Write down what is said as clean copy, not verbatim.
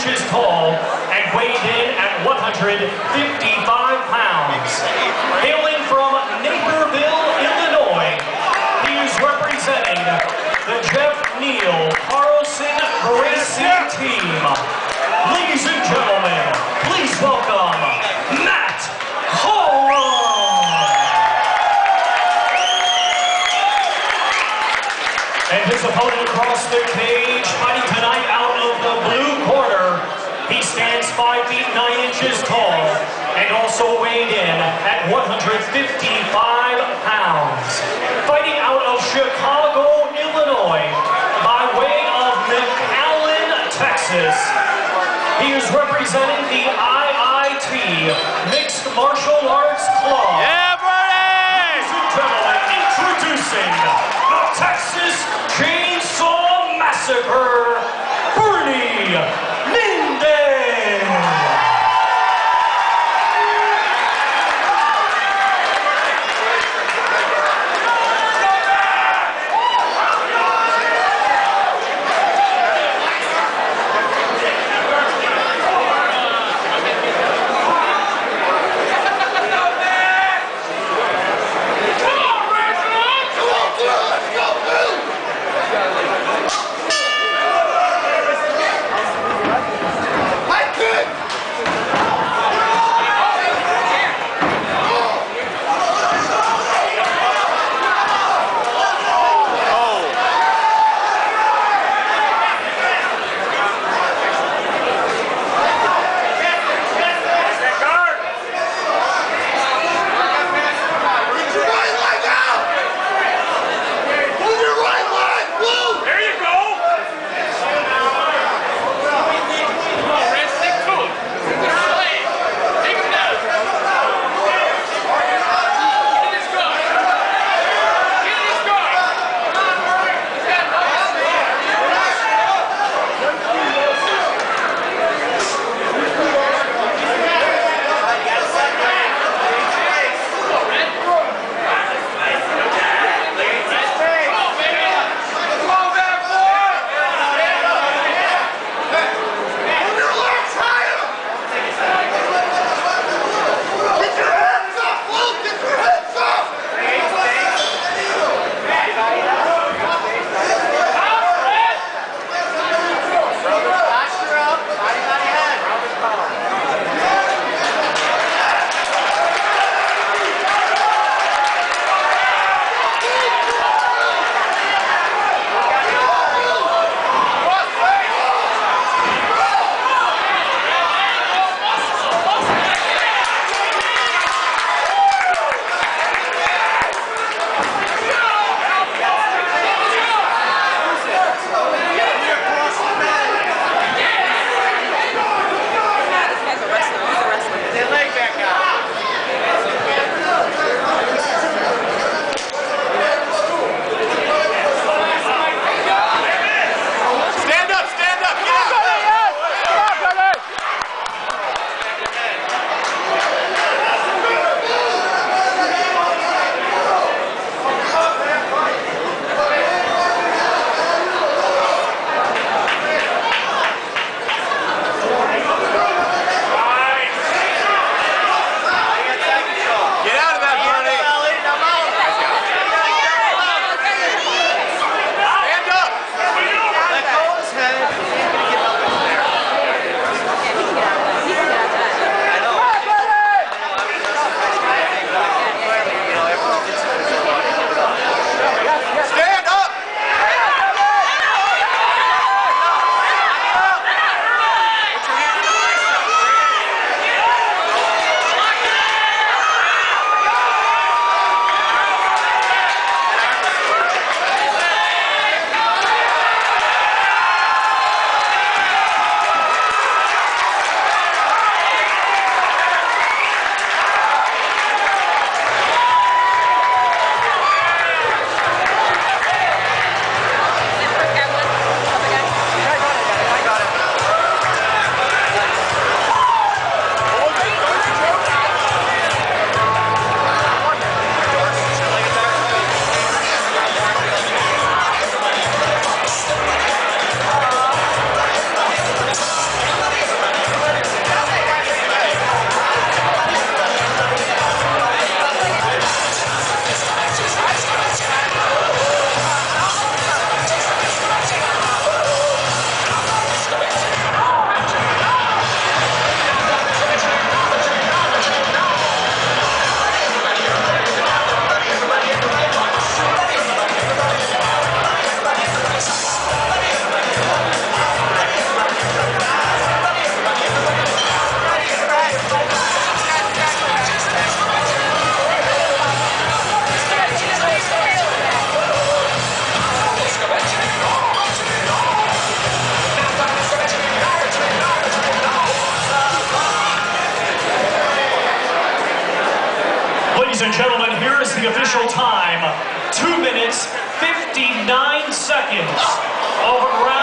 inches tall and weighed in at 155 pounds. Hailing from Naperville, Illinois, he is representing the Jeff Neal-Carlson Racing team. Ladies and gentlemen, please welcome Matt Holum. And his opponent across the cage, fighting tonight out of the blue corner. He stands 5 feet 9 inches tall and also weighed in at 155 pounds. Fighting out of Chicago, Illinois, by way of McAllen, Texas. He is representing the IIT Mixed Martial Arts Club. Everybody! Gentlemen, introducing the Texas Chainsaw Massacre, Bernie Mendez. and gentlemen, here is the official time, 2 minutes, 59 seconds of round.